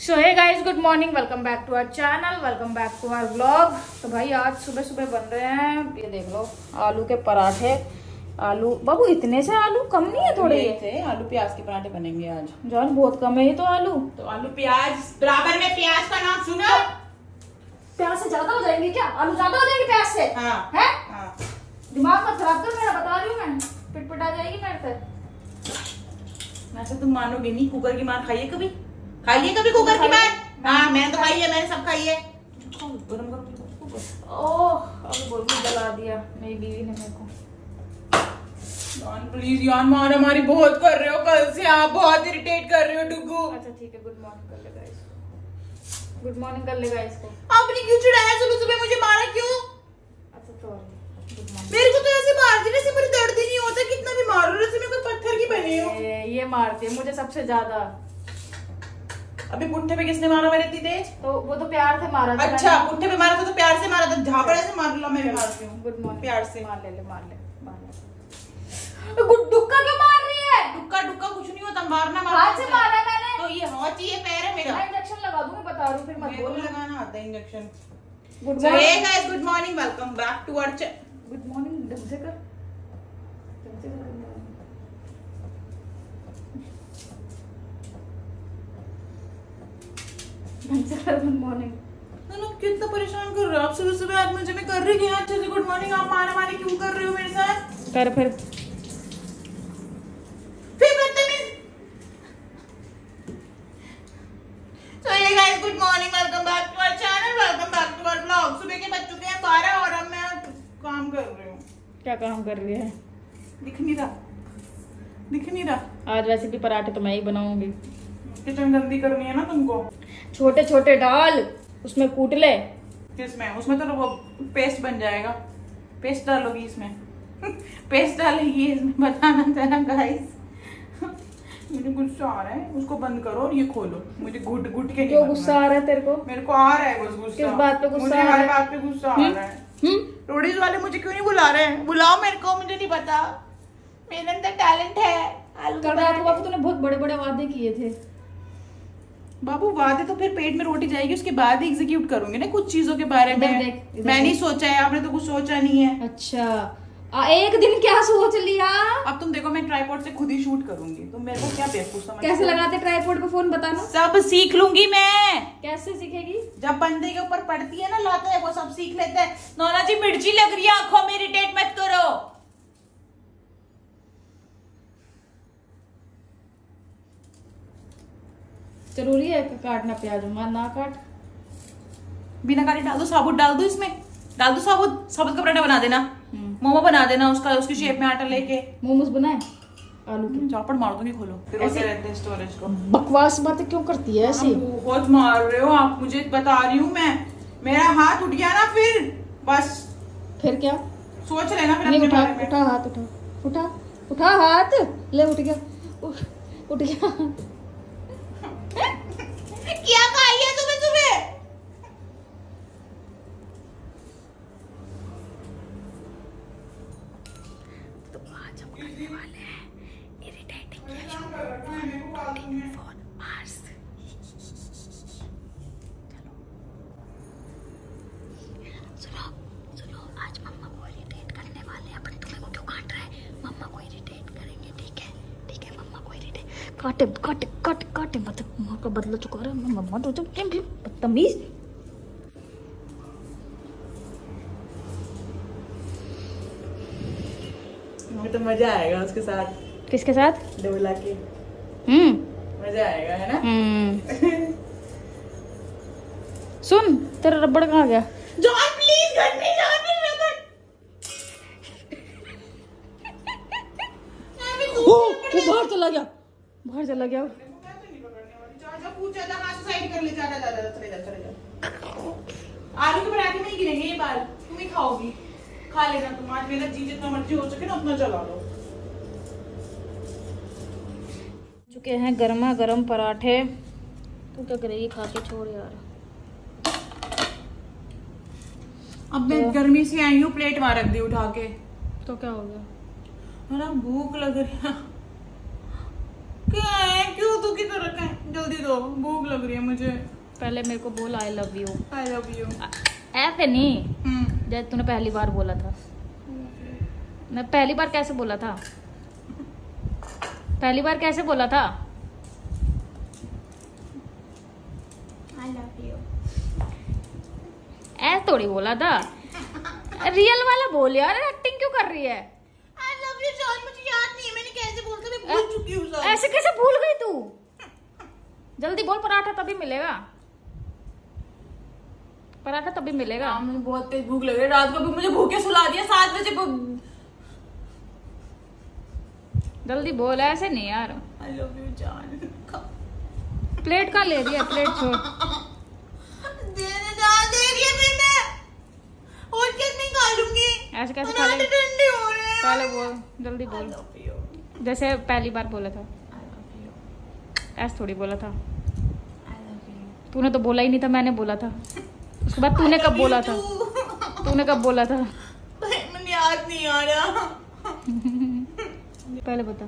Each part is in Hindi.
So hey guys, good morning, welcome back to our channel, welcome back to our vlog. तो भाई आज सुबह सुबह बन रहे हैं, ये देख लो, आलू के पराठे। आलू बाबू इतने से आलू कम नहीं है, थोड़े ये थे। आलू प्याज के पराठे बनेंगे आज। जान बहुत कम है ये तो आलू। तो आलू प्याज बराबर में, प्याज का नाम सुना, प्याज से ज्यादा हो जाएंगे क्या? आलू ज्यादा हो जाएंगे प्याज से? हाँ। है? हाँ। दिमाग मत खराब कर मेरा, बता रही हूँ मैं, पिटपिट आ जाएगी मेरे से। वैसे तुम मानोगे नहीं, कुकर की मार खाइए कभी, खाइए कभी कुकर की मार। हाँ मैंने तो खाई है, मैंने सब खाई है। जला दिया मेरी बीवी ने मेरे को। प्लीज यार, मार हमारी बहुत कर रहे हो, कल से आप बहुत इरिटेट कर रहे हो डुगू। अच्छा ठीक है, गुड मॉर्निंग कर लेगा इसको, गुड मॉर्निंग कर लेगा इसको। आपने क्यों चिढ़ाया सुबह सुबह, मुझे मारा क्यों? अच्छा सॉरी, मेरे को तो ऐसे मार देने से मेरे दर्द ही नहीं होता, कितना भी मारो, मेरे को पत्थर की बनी हो। ये मारती है मुझे सबसे ज्यादा। अभी पुट्ठे पे किसने मारा मेरे इतनी तेज? तो वो तो प्यार से मारा था। अच्छा पुट्ठे पे मारा था तो प्यार से मारा था, झापड़ ऐसे मार लो। मैं मारती हूं, गुड मॉर्निंग, प्यार से मार ले, ले मार ले मार ले। डुक्का क्यों मार रही है? डुक्का डुक्का कुछ नहीं होता, मारना मारना। हाथ से मारा मैंने तो, ये हाथ ही है, पैर है मेरा। मैं इंजेक्शन लगा दूंगी, बता रही हूं, फिर मत बोल। लगाना आता है injection. Good morning, hey guys, good morning, welcome back to our channel. Good morning ढंग से कर, ढंग से कर। Good morning. कितना परेशान कर रहे हो आप सुबह सुबह, आज मुझे मैं कर रही हूँ अच्छे से गुड मॉर्निंग, आप मारा मारी क्यों कर रहे हो मेरे साथ? कर फिर बदतमीज। So hey guys, good morning, welcome back to our channel, welcome back to our vlog। सुबह के बज चुके हैं 12 और अब मैं काम कर रही हूँ। क्या काम कर रही है? दिख नहीं रहा, दिख नहीं रहा। आज वैसे भी पराठे तो मैं ही बनाऊंगी। किचन गंदी करनी है ना तुमको, छोटे छोटे डाल, उसमें कूट ले। किसमें? उसमें तो वो पेस्ट बन जाएगा। पेस्ट डालोगी इसमें? पेस्ट डालेगी इसमें, बताना जरा गाइस। मुझे गुस्सा आ रहा है, उसको बंद करो और ये खोलो। मुझे घुट घुट के क्यों गुस्सा आ रहा है तेरे को? मेरे को आ रहा है बस गुस्सा। किस बात पे गुस्सा आ रहा है? हर बात पे गुस्सा आ रहा है। रोडीज वाले मुझे क्यों नहीं बुला रहे हैं? बुलाओ मेरे को, मुझे नहीं पता, मेरे अंदर टैलेंट है। कल रात को बाबू तूने बहुत बड़े बड़े वादे किए थे। बाबू वादे तो फिर पेट में रोटी जाएगी, उसके बाद ही एग्जीक्यूट करूंगी ना कुछ चीजों के बारे में। मैंने सोचा है, आपने तो कुछ सोचा नहीं है। अच्छा एक दिन क्या सोच लिया? अब तुम देखो, मैं ट्राइपॉड से खुद ही शूट करूंगी, तुम मेरे को क्या बेवकूफ समझ? कैसे लगाते ट्राइपॉड पे फोन, बताना। सब सीख लूंगी मैं। कैसे सीखेगी? जब बंदे के ऊपर पड़ती है ना लाते है, वो सब सीख लेते हैं। नौना जी मिर्ची लग रही है आंखों में, इरिटेट मत करो। जरूरी है काटना प्याज, मार ना काट, बिना काटे डाल दो, साबुत डाल दो इसमें, डाल दो साबुत। साबुत का पराठा बना देना, मोमो बना देना, उसका उसकी शेप में आटा लेके मोमोज बनाए। आलू की चौपड़ मार दूंगी, खोलो। फिर ऐसे रहते हैं स्टोरेज को। बकवास बातें क्यों करती है ऐसी? बहुत मार रहे हो आप मुझे, बता रही हूँ मैं, मेरा हाथ उठ गया ना फिर बस। फिर क्या सोच रहे ना? उठा हाथ, उठा उठा उठा हाथ, ले उठ गया, उठ गया। क्या खाई है तुम्हें सुबह? तो आज हम करने वाले हैं इरिटेटिंग फोन मार्स। चलो सुनो सुनो, आज मम्मा को इरिटेट करने वाले हैं अपन। तुम्हें को क्यों काट रहा है? मम्मा को इरिटेट करेंगे, ठीक है? ठीक है, मम्मा को इरिटेट काटे काटे काटे काटे, मतलब का बदला चुका रहा है मम्मा तो। बदतमीज। तो मजा आएगा उसके साथ। किसके साथ? डोला के। मजा आएगा, है ना? सुन तेरा रबड़ कहाँ गया? जॉन प्लीज घर में जा, बाहर चला गया, बाहर चला गया। पूछा था साइड कर ले, जा जा जा, चले जा चले जा। आलू के पराठे में ही गिरेंगे ये बाल, तुम ही खाओगी, खा लेना तुम। आज मेरा जी जितना मर्जी हो सके ना उतना चला लो। चुके हैं गर्मा गर्म पराठे, तू क्या करेगी खा के? छोड़ यार, अब मैं गर्मी से आई हूँ, प्लेट वहां रख दी उठा के, तो क्या हो गया? भूख लग रही है क्यों तू किधर रखा है? जल्दी दो, भूख लग रही है मुझे। पहले मेरे को बोल I love you, I love you. ऐसे नहीं जैसे तूने पहली बार बोला था। मैं पहली बार कैसे बोला था? पहली बार कैसे बोला था? आई लव यू ऐसे थोड़ी बोला था। रियल वाला बोल यार, एक्टिंग क्यों कर रही है? आई लव यू जान, मुझे याद नहीं मैंने कैसे बोला था। मैं भूल चुकी हूं सर। ऐसे कैसे भूल गई तू? जल्दी बोल, पराठा तभी मिलेगा, पराठा तभी मिलेगा। मुझे बहुत तेज भूख लग रही है, रात को भी मुझे भूखे सुला दिया 7 बजे। जल्दी बोल, ऐसे नहीं यार। आई लव यू जान। प्लेट का ले दिया, प्लेट छोड़ दे दे दे दिया मैंने। और कितनी खा लूंगी? ऐसे कैसे खा लेगी? ठंडी हो रही है। पहले बोल, जल्दी बोल, जैसे पहली बार बोला था। ऐसे थोड़ी बोला था, तूने तो बोला ही नहीं था। मैंने बोला था। उसके बाद तूने कब बोला था? तूने कब बोला था? मुझे याद नहीं आ रहा। पहले बता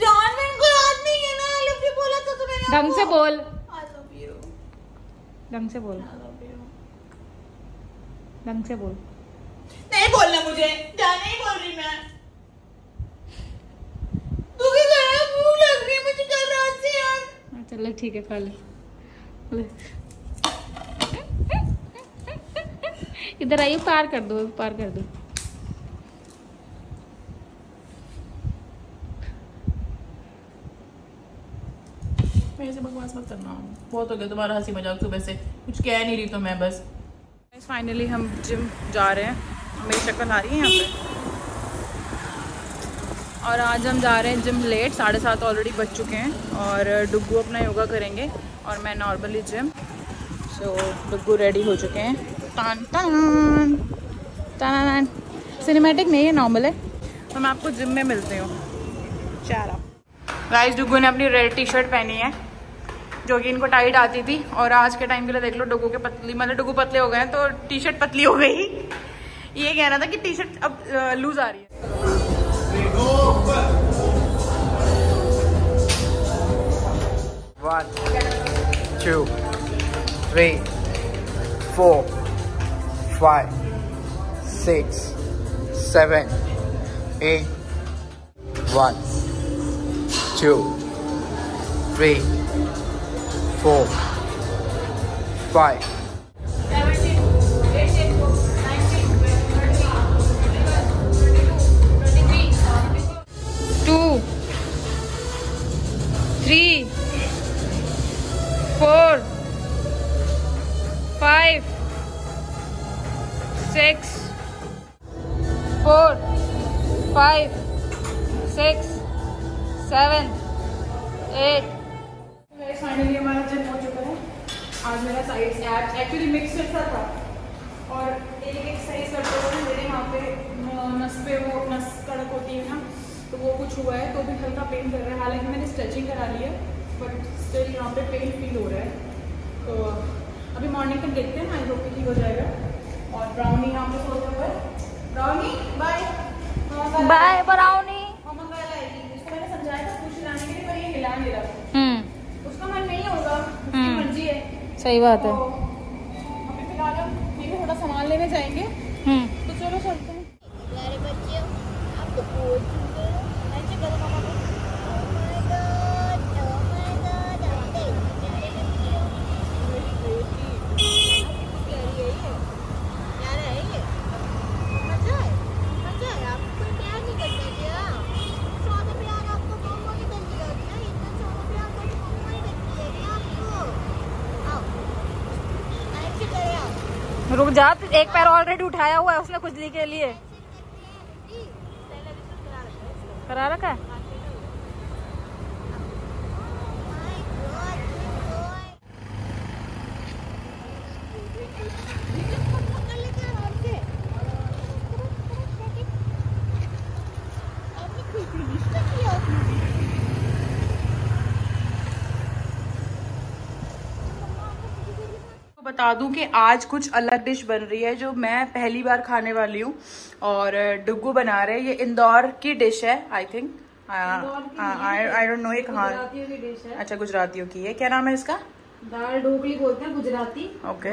जान, मैंने को याद नहीं है ना। आई लव यू बोला था तूने। ढंग से बोल, आई लव यू। ढंग से बोल, आई लव यू। ढंग से बोल। नहीं बोलना मुझे, जान नहीं बोल रही मैं। तू क्या कर रहा है? भूख लग रही है मुझे कल रात से यार। चल ठीक है, खा ले। इधर आइए, पार कर दो, पार कर दो। मेरे से बकवास मत करना, बहुत हो गया तुम्हारा हंसी मजाक। सुबह से कुछ कह नहीं रही तो मैं बस। फाइनली हम जिम जा रहे हैं। मेरी शक्ल आ रही है यहाँ पे। और आज हम जा रहे हैं जिम लेट, 7:30 ऑलरेडी बज चुके हैं। और डुग्गू अपना योगा करेंगे और मैं नॉर्मली जिम। सो डुग्गू रेडी हो चुके हैं। तान तान तान सिनेमैटिक नहीं है, नॉर्मल है। तो मैं आपको जिम में मिलती हूँ। चारा गाइस, डुग्गू ने अपनी रेड टी शर्ट पहनी है जो कि इनको टाइट आती थी। और आज के टाइम के लिए देख लो, डुग्गू के पतली, मतलब डुग्गू पतले हो गए हैं तो टी शर्ट पतली हो गई। ये कहना था कि टी शर्ट अब लूज आ रही है। 1 2 3 4 5 6 7 8 1 2 3 4 5 6 7 8। फाइनली हमारा जिम हो चुका है। आज मेरा साइज एब्स एक्चुअली मिक्सचर सा था और एक एक्सरसाइज करते हुए मेरे यहाँ पे नस पे वो नस कड़क होती है ना, तो वो कुछ हुआ है तो भी हल्का पेन कर रहा है। हालांकि मैंने स्ट्रेचिंग करा ली है बट स्टिल यहाँ पे पेन फील हो रहा है। तो अभी मॉर्निंग तक देखते हैं, आई होप ठीक हो जाएगा। और ब्राउनी यहाँ पे सोते हुए, ब्राउनी बाय बाय ब्राउनी। उसका मन नहीं होगा, उसकी मर्जी है। सही बात है। अभी फिलहाल हम ये थोड़ा सामान लेने जाएंगे तो चलो चलते हैं। प्यारे बच्चे, आपको बहुत सुंदर ऐसे करो मामा को। ओह माय गॉड आपके प्यारे बच्चे, मेरी बेटी आपकी प्यारी है ये, प्यारा है ये। मजा है, मजा है। आपको कोई प्यार नहीं करता क्या? रुक जा, एक पैर ऑलरेडी उठाया हुआ है उसने खुजली के लिए। करा रखा है। बता दूं कि आज कुछ अलग डिश बन रही है जो मैं पहली बार खाने वाली हूँ और डुग्गू बना रहे हैं। ये इंदौर की डिश है I think, I don't know ये कहाँ। अच्छा गुजरातियों की है, क्या नाम है इसका? दाल ढोकली बोलते हैं गुजराती। ओके।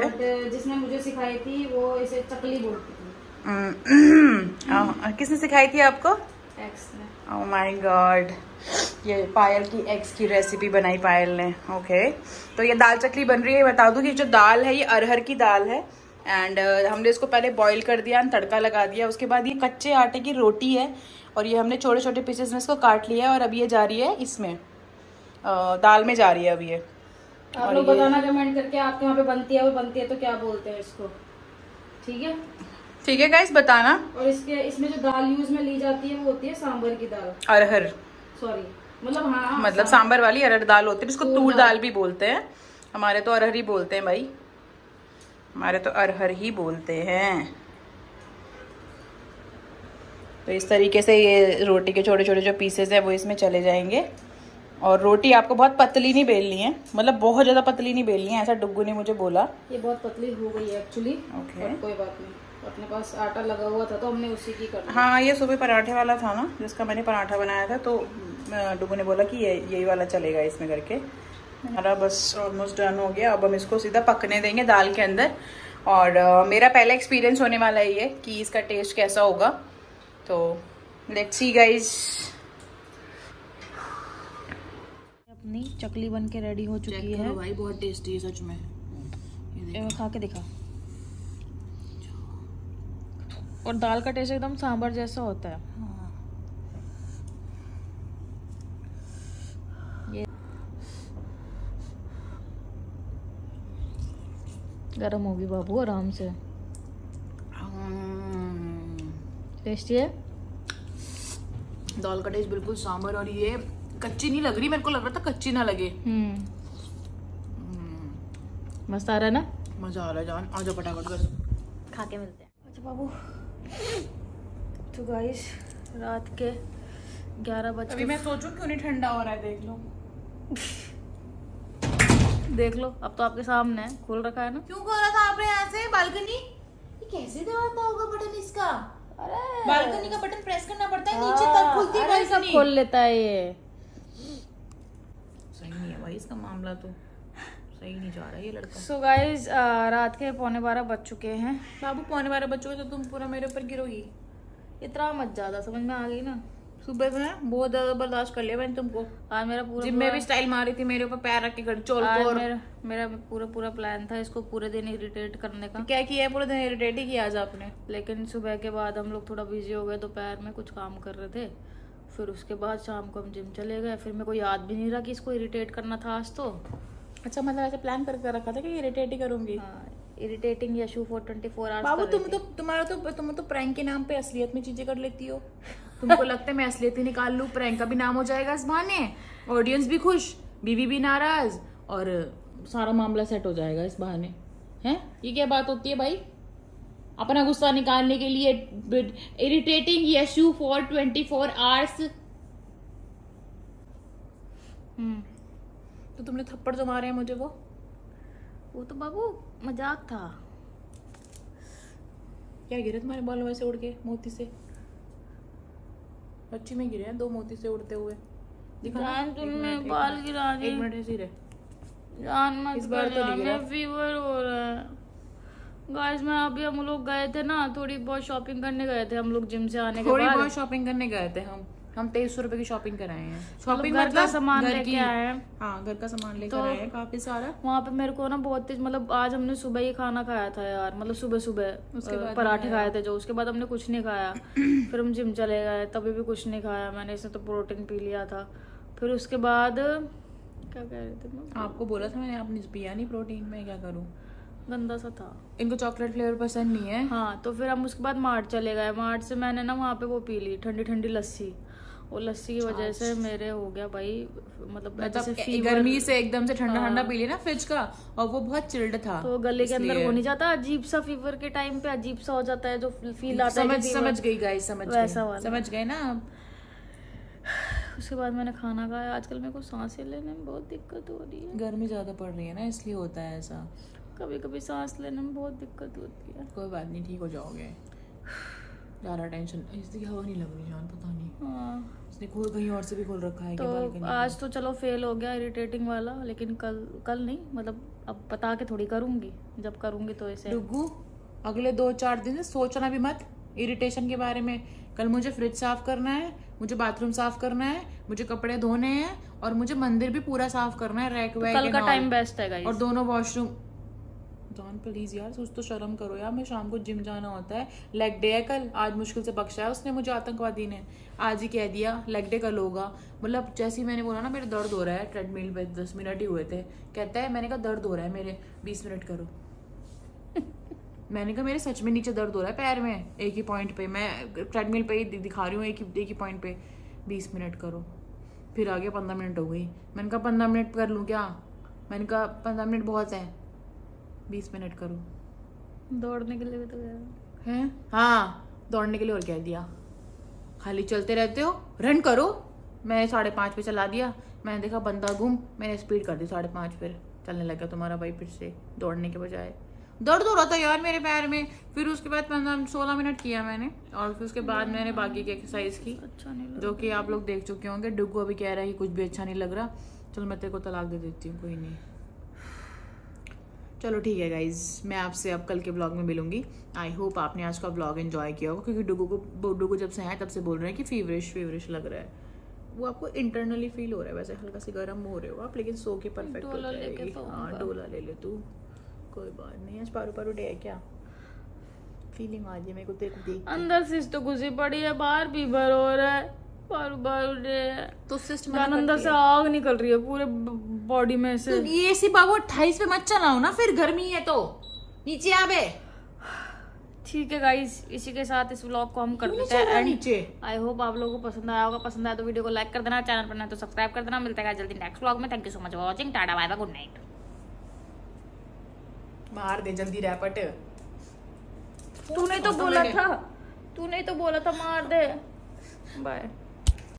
जिसने मुझे सिखाई थी वो इसे चकली बोलती थी। किसने सिखाई थी आपको? एक्स ने। ओह माय गॉड, ये पायल की एक्स की रेसिपी बनाई पायल ने। ओके तो ये दाल चकली बन रही है। बता दूं कि जो दाल है ये अरहर की दाल है एंड हमने इसको पहले बॉईल कर दिया, तड़का लगा दिया। उसके बाद ये कच्चे आटे की रोटी है और ये हमने छोटे छोटे पीसेस में इसको काट लिया है और अब ये जा रही है इसमें दाल में जा रही है। अब ये आप लोग बताना कमेंट करके आपके वहाँ पे बनती है, वो बनती है तो क्या बोलते हैं इसको, ठीक है? ठीक है गाइस बताना। और इसके इसमें जो दाल यूज में ली जाती है वो होती है सांबर की दाल, अरहर सॉरी मतलब हाँ मतलब सांबर वाली अरहर दाल होती है। इसको तूर दाल भी बोलते हैं, हमारे तो अरहर ही बोलते हैं भाई, हमारे तो अरहर ही बोलते हैं। तो इस तरीके से ये रोटी के छोटे छोटे जो पीसेस है वो इसमें चले जाएंगे। और रोटी आपको बहुत पतली नहीं बेलनी है, मतलब बहुत ज्यादा पतली नहीं बेलनी है, ऐसा डुग्गू ने मुझे बोला। ये बहुत पतली हो गई है एक्चुअली। ओके कोई बात नहीं, अपने पास आटा लगा हुआ था तो हमने उसी की कर। हाँ ये सुबह पराठे वाला था ना, जिसका मैंने पराठा बनाया था, तो डुग्गू ने बोला कि ये यही वाला चलेगा इसमें करके। हमारा बस ऑलमोस्ट डन हो गया। अब हम इसको सीधा पकने देंगे दाल के अंदर और मेरा पहला एक्सपीरियंस होने वाला है ये कि इसका टेस्ट कैसा होगा। तो लेट्स सी गाइस। अपनी चकली बन के रेडी हो चुकी है भाई, बहुत टेस्टी है सच में। ये खा के दिखा। और दाल का टेस्ट एकदम सांभर जैसा होता है। गरम होगी बाबू आराम से। टेस्टी है दाल का टेस्ट, बिल्कुल सांभर। और ये कच्ची नहीं लग रही, मेरे को लग रहा था कच्ची ना लगे। मस्त आ रहा है ना, मजा आ रहा है जान। आ जाओ फटाफट खा के मिलते हैं। अच्छा बाबू तो गाइस रात के 11 बजे अभी मैं सोचूं क्यों नहीं ठंडा हो रहा है, देख लो देख लो। अब तो आपके सामने है, खोल रखा है ना। क्यों खोल रखा आपने ऐसे बालकनी? ये कैसे दबाता होगा बटन इसका? अरे बालकनी का बटन प्रेस करना पड़ता है नीचे तब खुलती है बालकनी। सब खोल लेता है ये, सही नहीं है भाई इसका मामला, तो सही नहीं जा रहा ये लड़का। सो गाइज रात के 11:15 बज चुके हैं। बाबू 11:15 बज चुके तो तुम पूरा मेरे ऊपर गिरोगी, इतना मत ज्यादा, समझ में आ गई ना? सुबह में बहुत ज्यादा बर्दाश्त कर लिया मैंने तुमको। आज मेरा पूरा जिम में भी स्टाइल मारी थी मेरे ऊपर पैर रख के घर चोल को। और मेरा पूरा प्लान था इसको पूरे दिन इरिटेट करने का। क्या किया पूरे दिन? इरिटेट ही किया आज आपने। लेकिन सुबह के बाद हम लोग थोड़ा बिजी हो गए, दोपहर में कुछ काम कर रहे थे, फिर उसके बाद शाम को हम जिम चले गए। फिर मेरे को याद भी नहीं रहा कि इसको इरिटेट करना था आज तो। अच्छा मतलब ऐसे प्लान करके रखा था कि इरिटेट ही करूंगी। Irritating issue for 24 hours. बाबू तुम तो प्रैंक के नाम पे असलियत में चीजें कर लेती हो। तुमको लगता है मैं असलियत ही निकाल लूं? प्रैंक का भी नाम हो जाएगा इस बहाने, ऑडियंस भी खुश, बीवी भी नाराज और सारा मामला सेट हो जाएगा इस बहाने। हैं ये क्या बात होती है भाई, अपना गुस्सा निकालने के लिए irritating issue for 24 hours. तो तुमने थप्पड़ जो मारे हैं मुझे वो तो बाबू मजाक था। क्या गिरे तुम्हारे बालों में से उड़ के? मोती से बच्ची में गिरे हैं, 2 मोती से उड़ते हुए। जान तुमने बाल गिराने, एक मिनट ऐसे ही रहे जान, मत इस बार तो नहीं। फीवर हो रहा है गाइस। मैं अभी हम लोग गए थे ना, थोड़ी बहुत शॉपिंग करने गए थे हम लोग जिम से आने के बाद। थोड़ी बहुत शॉपिंग करने गए थे हम 2300 रुपए की शॉपिंग कराए हैं। शॉपिंग घर का सामान लेके आए हैं। हाँ घर का सामान लेकर आए हैं काफी सारा। वहाँ पे मेरे को ना बहुत तेज मतलब आज हमने सुबह ये खाना खाया था यार, मतलब सुबह सुबह उसके बाद पराठे खाए थे जो, उसके बाद हमने कुछ नहीं खाया। फिर हम जिम चले गए तभी भी कुछ नहीं खाया मैंने, इससे तो प्रोटीन पी लिया था। फिर उसके बाद क्या कह रहे थे, आपको बोला था मैंने आपने पिया नहीं प्रोटीन, मैं क्या करूँ, गंदा सा था। इनको चॉकलेट फ्लेवर पसंद नहीं है। हाँ तो फिर हम उसके बाद मार्ट चले गए। मार्ट से मैंने ना वहाँ पे वो पी ली ठंडी ठंडी लस्सी, और लस्सी की वजह से मेरे हो गया भाई मतलब गर्मी से एकदम से ठंडा ठंडा पी लिया ना फ्रिज का, और वो बहुत चिल्ड था तो गले के अंदर हो नहीं जाता, अजीब सा फीवर के टाइम पे अजीब सा हो जाता है जो फील आता है। समझ गई गाइस, समझ गए ना आप। उसके बाद मैंने खाना खाया। आजकल मेरे को सांसें लेने में बहुत दिक्कत हो रही है, गर्मी ज्यादा पड़ रही है ना इसलिए होता है ऐसा। कभी कभी सांस लेने में बहुत दिक्कत होती है। कोई बात नहीं ठीक हो जाओगे, ज़्यादा टेंशन इसकी हवा नहीं लग रही जान, पता नहीं। हाँ उसने खोल कहीं और से भी खोल रखा है। तो आज तो चलो फेल हो गया इरिटेटिंग वाला, लेकिन कल नहीं, मतलब अब बता के थोड़ी करूंगी, जब करूंगी तो ऐसे। डुगू अगले 2-4 दिन सोचना भी मत इरिटेशन के बारे में। कल मुझे फ्रिज साफ करना है, मुझे बाथरूम साफ करना है, मुझे कपड़े धोने हैं और मुझे मंदिर भी पूरा साफ करना है, रैक वैक। कल का टाइम बेस्ट है गाइस। और दोनों वॉशरूम। जॉन प्लीज यार सोच तो शर्म करो यार, मैं शाम को जिम जाना होता है, लेग डे है कल। आज मुश्किल से बख्शा है उसने मुझे, आतंकवादी ने आज ही कह दिया लेग डे कल होगा। मतलब जैसे ही मैंने बोला ना मेरा दर्द हो रहा है, ट्रेडमिल पे 10 मिनट ही हुए थे, कहता है मैंने कहा दर्द हो रहा है मेरे, 20 मिनट करो। मैंने कहा मेरे सच में नीचे दर्द हो रहा है पैर में, एक ही पॉइंट पे, मैं ट्रेडमिल पे ही दिखा रही हूँ, एक ही पॉइंट पे 20 मिनट करो। फिर आगे 15 मिनट हो गई, मैंने कहा 15 मिनट कर लूँ क्या, मैंने कहा 15 मिनट बहुत है, 20 मिनट करो। दौड़ने के लिए भी तो गया है। हाँ दौड़ने के लिए और कह दिया, खाली चलते रहते हो, रन करो। मैं 5:30 पे चला दिया, मैंने देखा बंदा घूम, मैंने स्पीड कर दी 5:30 पे चलने लगा तुम्हारा भाई फिर से दौड़ने के बजाय। दर्द हो रहा था यार मेरे पैर में। फिर उसके बाद 15-16 मिनट किया मैंने और फिर उसके बाद मैंने बाकी की एक्सरसाइज की, अच्छा नहीं जो कि आप लोग देख चुके होंगे। डुगू अभी कह रहा है कि कुछ भी अच्छा नहीं लग रहा, चलो मैं तेरे को तलाक दे देती हूँ, कोई नहीं। चलो ठीक है गाइज, मैं आपसे अब कल के ब्लॉग में मिलूंगी। आई होप आपने आज का ब्लॉग एंजॉय किया होगा, क्योंकि डुगू जब से आए तब से बोल रहे हैं कि फीवरिश लग रहा है, वो आपको इंटरनली फील हो रहा है। वैसे हल्का से गर्म हो रहे हो आप, लेकिन सो के परफेक्ट हो जाएगी। हाँ डोला ले ले तू, कोई बात नहीं। आज पारू पारू डे है क्या, फीलिंग आ रही है मेरे को तेरे को देख। अंदर सिस्ट तो घुसी पड़ी है, बाहर फीवर हो रहा है, पारू पारू डे है तो सिस्ट में अंदर से आग निकल रही है पूरे बॉडी में से। तो ये सी बाबू 28 पे मत चलाओ ना, फिर गर्मी है तो नीचे आवे। ठीक है गाइस, इसी के साथ इस व्लॉग को हम कर देते हैं नीचे। आई होप आप लोगों को पसंद आया होगा, पसंद आया तो वीडियो को लाइक कर देना, चैनल पर नया तो सब्सक्राइब कर देना। मिलते हैं जल्दी नेक्स्ट व्लॉग में। Thank you so much for watching, tata bye bye, good night. मार दे जल्दी रैपट, तूने तो बोला था मार दे, बाय।